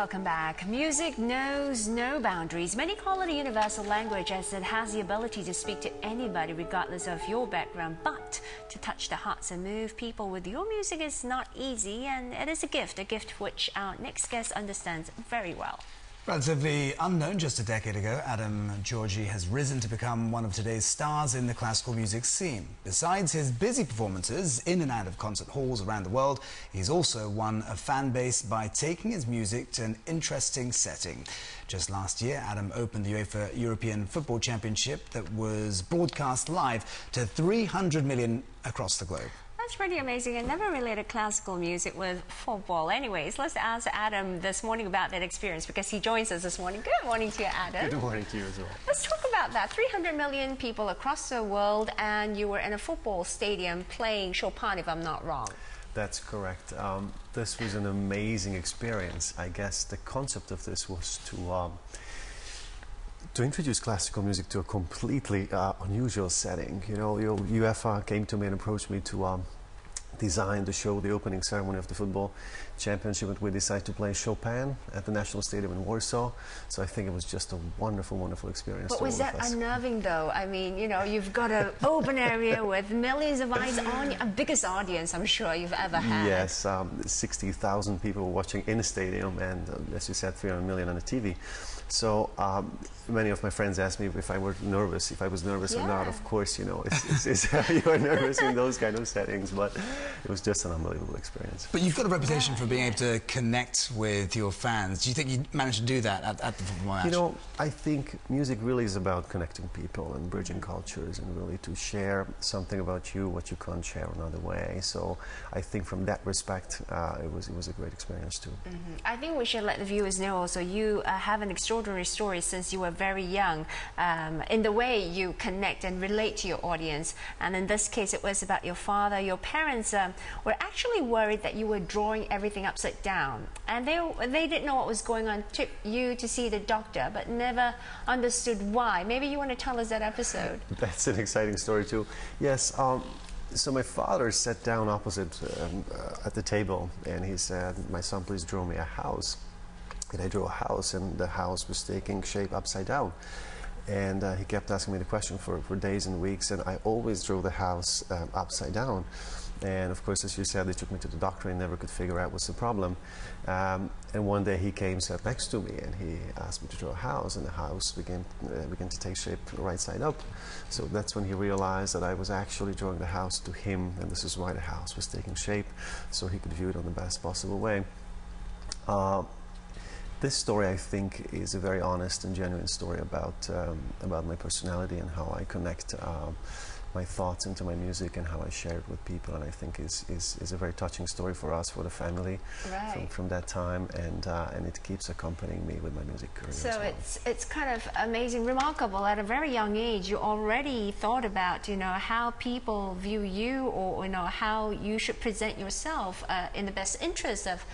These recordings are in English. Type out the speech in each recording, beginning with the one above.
Welcome back. Music knows no boundaries. Many call it a universal language as it has the ability to speak to anybody regardless of your background. But to touch the hearts and move people with your music is not easy, and it is a gift which our next guest understands very well. Relatively unknown just a decade ago, Ádám György has risen to become one of today's stars in the classical music scene. Besides his busy performances in and out of concert halls around the world, he's also won a fan base by taking his music to an interesting setting. Just last year, Ádám opened the UEFA European Football Championship that was broadcast live to 300 million across the globe. That's pretty amazing. I never related classical music with football. Anyways, let's ask Ádám this morning about that experience because he joins us this morning. Good morning to you, Ádám. Good morning to you as well. Let's talk about that. 300 million people across the world, and you were in a football stadium playing Chopin, if I'm not wrong. That's correct. This was an amazing experience. I guess the concept of this was to introduce classical music to a completely unusual setting. You know, UEFA came to me and approached me to design the show, the opening ceremony of the football championship, and we decided to play Chopin at the National Stadium in Warsaw. So I think it was just a wonderful, wonderful experience. But was that unnerving, though? I mean, you know, you've got an open area with millions of eyes on you, the biggest audience I'm sure you've ever had. Yes, 60,000 people were watching in a stadium, and as you said, 300 million on the TV. So many of my friends asked me if I were nervous, if I was nervous or not. Of course, you know, you're nervous in those kind of settings, but it was just an unbelievable experience. But you've got a reputation for being able to connect with your fans. Do you think you managed to do that at the football match? You know, I think music really is about connecting people and bridging cultures and really to share something about you, what you can't share another way. So I think from that respect, it was a great experience too. I think we should let the viewers know also you have an extraordinary story since you were very young in the way you connect and relate to your audience. And in this case, it was about your father. Your parents were actually worried that you were drawing everything upside down, and they didn't know what was going on. Took you to see the doctor, but never understood why. Maybe you want to tell us that episode. That's an exciting story too. Yes. So my father sat down opposite at the table, and he said, "My son, please draw me a house." And I drew a house, and the house was taking shape upside down. And he kept asking me the question for days and weeks, and I always drew the house upside down. And of course, as you said, they took me to the doctor and never could figure out what's the problem. And one day he came, sat next to me, and he asked me to draw a house, and the house began to take shape right side up. So that's when he realized that I was actually drawing the house to him, and this is why the house was taking shape, so he could view it on the best possible way. This story, I think, is a very honest and genuine story about my personality and how I connect my thoughts into my music and how I share it with people. And I think is a very touching story for us, for the family, from that time. And it keeps accompanying me with my music career. So it's kind of amazing, remarkable. At a very young age, you already thought about, you know, how people view you, or you know, how you should present yourself in the best interest of.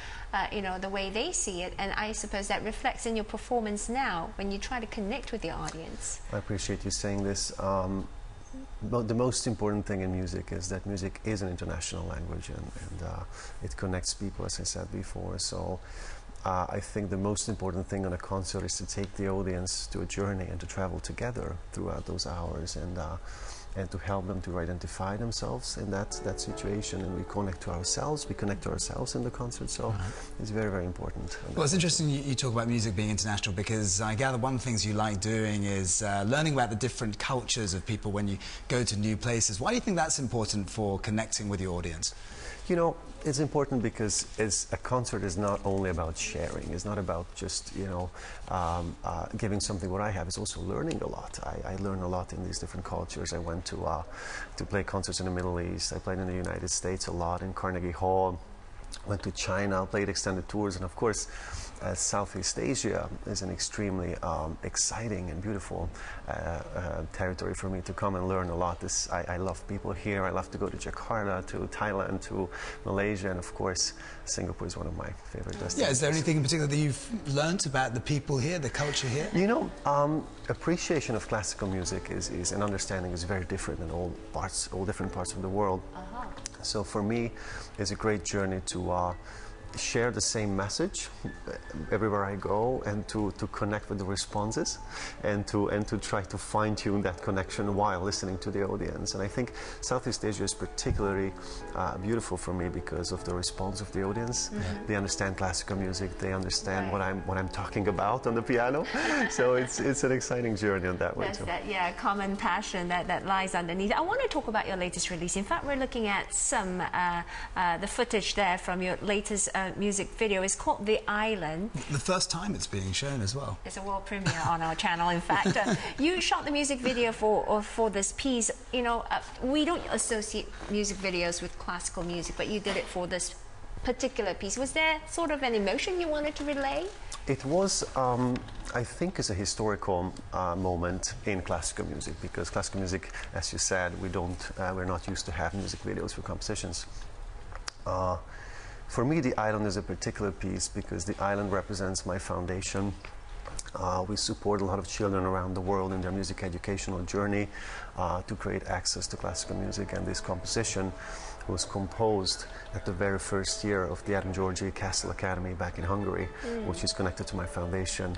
You know, the way they see it, and I suppose that reflects in your performance now when you try to connect with your audience. I appreciate you saying this. But the most important thing in music is that music is an international language, and it connects people, as I said before. So I think the most important thing on a concert is to take the audience to a journey and to travel together throughout those hours, and to help them to identify themselves in that situation. And we connect to ourselves, in the concert, so it's very, very important. Well, it's interesting you talk about music being international, because I gather one of the things you like doing is learning about the different cultures of people when you go to new places. Why do you think that's important for connecting with your audience? You know, it's important because a concert is not only about sharing. It's not about just, you know, giving something what I have. It's also learning a lot. I learn a lot in these different cultures. I went to play concerts in the Middle East. I played in the United States a lot in Carnegie Hall. Went to China, played extended tours, and of course, Southeast Asia is an extremely exciting and beautiful territory for me to come and learn a lot. I love people here. I love to go to Jakarta, to Thailand, to Malaysia, and of course, Singapore is one of my favorite destinations. Yeah, is there anything in particular that you've learned about the people here, the culture here? You know, appreciation of classical music is and understanding is very different in all different parts of the world. So for me, it's a great journey share the same message everywhere I go, and to connect with the responses, and to try to fine-tune that connection while listening to the audience. And I think Southeast Asia is particularly beautiful for me because of the response of the audience. Mm-hmm. They understand classical music. They understand what I'm talking about on the piano. So it's an exciting journey on that one too. That, yeah, common passion that lies underneath. I want to talk about your latest release. In fact, we're looking at some the footage there from your latest music video. It's called The Island. The first time it's being shown as well. It's a world premiere on our channel. In fact, you shot the music video for this piece. You know, we don't associate music videos with classical music, but you did it for this particular piece. Was there sort of an emotion you wanted to relay? It was, I think, is a historical moment in classical music, because classical music, as you said, we're not used to have music videos for compositions. For me, The Island is a particular piece because The Island represents my foundation. We support a lot of children around the world in their music educational journey to create access to classical music, and this composition was composed at the very first year of the Ádám György Castle Academy back in Hungary, which is connected to my foundation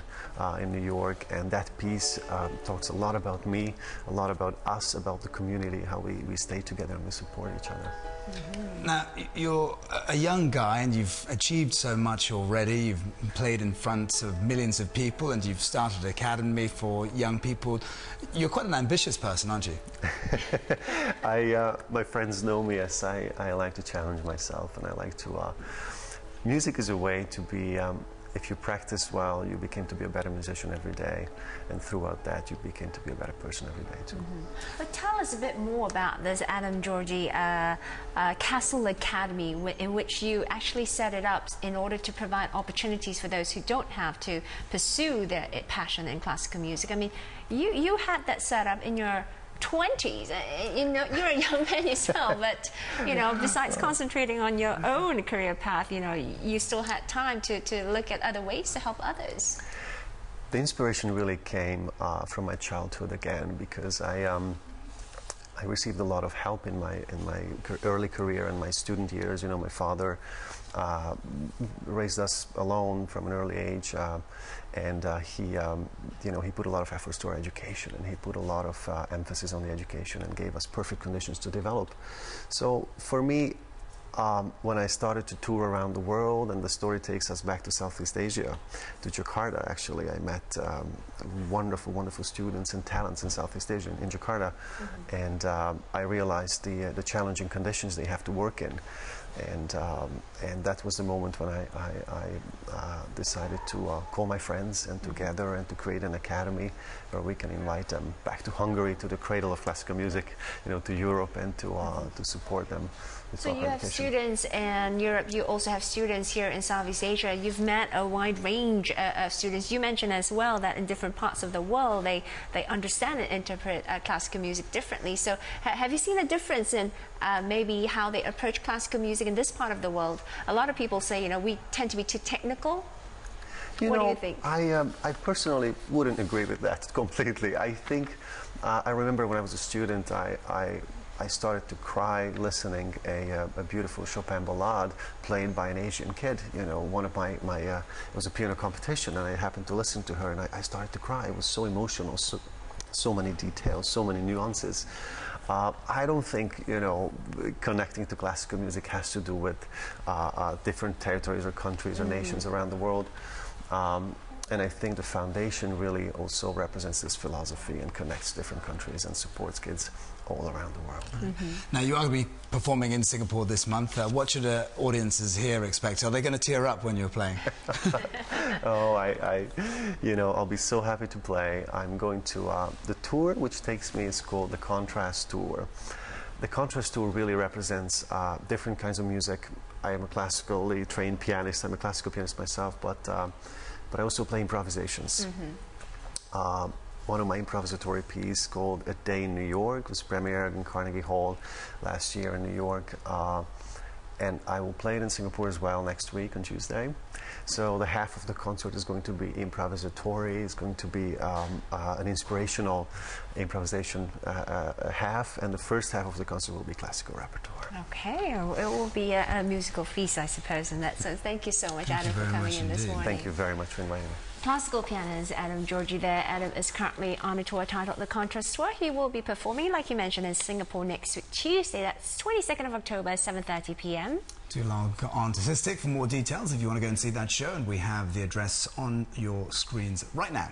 in New York. And that piece talks a lot about me, a lot about us, about the community, how we stay together and we support each other. Mm-hmm. Now, you're a young guy and you've achieved so much already. You've played in front of millions of people and you've started an academy for young people. You're quite an ambitious person, aren't you? My friends know me as I like to challenge myself, and I like to... music is a way to be... if you practice well, you became to be a better musician every day, and throughout that you became to be a better person every day too. Mm-hmm. But tell us a bit more about this Ádám György Castle Academy, in which you actually set it up in order to provide opportunities for those who don't have to pursue their passion in classical music. I mean, you had that set up in your 20s. You know, you're a young man yourself, but you know, besides concentrating on your own career path, you know, you still had time to look at other ways to help others. The inspiration really came from my childhood again, because I received a lot of help in my early career and my student years. You know, my father raised us alone from an early age, he put a lot of efforts to our education, and he put a lot of emphasis on the education and gave us perfect conditions to develop. So for me, when I started to tour around the world, and the story takes us back to Southeast Asia, to Jakarta actually, I met wonderful, wonderful students and talents in Southeast Asia, in Jakarta, mm-hmm. and I realized the challenging conditions they have to work in, and that was the moment when I decided to call my friends and to gather and to create an academy where we can invite them back to Hungary, to the cradle of classical music, you know, to Europe, and to support them. So you have students in Europe, you also have students here in Southeast Asia. You've met a wide range of students. You mentioned as well that in different parts of the world they understand and interpret classical music differently. So have you seen a difference in maybe how they approach classical music in this part of the world? A lot of people say, you know, we tend to be too technical. What do you think? I personally wouldn't agree with that completely. I think, I remember when I was a student, I started to cry listening a beautiful Chopin ballade played by an Asian kid. You know, one of my it was a piano competition, and I happened to listen to her, and I started to cry. It was so emotional, so many details, so many nuances. I don't think, you know, connecting to classical music has to do with different territories or countries mm-hmm. or nations around the world. And I think the foundation really also represents this philosophy and connects different countries and supports kids all around the world. Mm-hmm. Now, you are going to be performing in Singapore this month. What should audiences here expect? Are they going to tear up when you're playing? Oh, you know, I'll be so happy to play. I'm going to, the tour which takes me is called The Contrast Tour. The Contrast Tour really represents different kinds of music. I am a classically trained pianist. I'm a classical pianist myself, but I also play improvisations. Mm-hmm. One of my improvisatory pieces called A Day in New York was premiered in Carnegie Hall last year in New York. and I will play it in Singapore as well next week on Tuesday. So the half of the concert is going to be improvisatory. It's going to be an inspirational improvisation half, and the first half of the concert will be classical repertoire. Okay, it will be a musical feast, I suppose, in that sense. Thank you so much, Ádám, for coming in this morning. Thank you very much for inviting me. Classical pianist Ádám György there. Ádám is currently on a tour titled The Contrast Tour. He will be performing, like you mentioned, in Singapore next week, Tuesday. That's 22nd of October, 7:30 p.m. To log on to SysTick for more details if you want to go and see that show, and we have the address on your screens right now.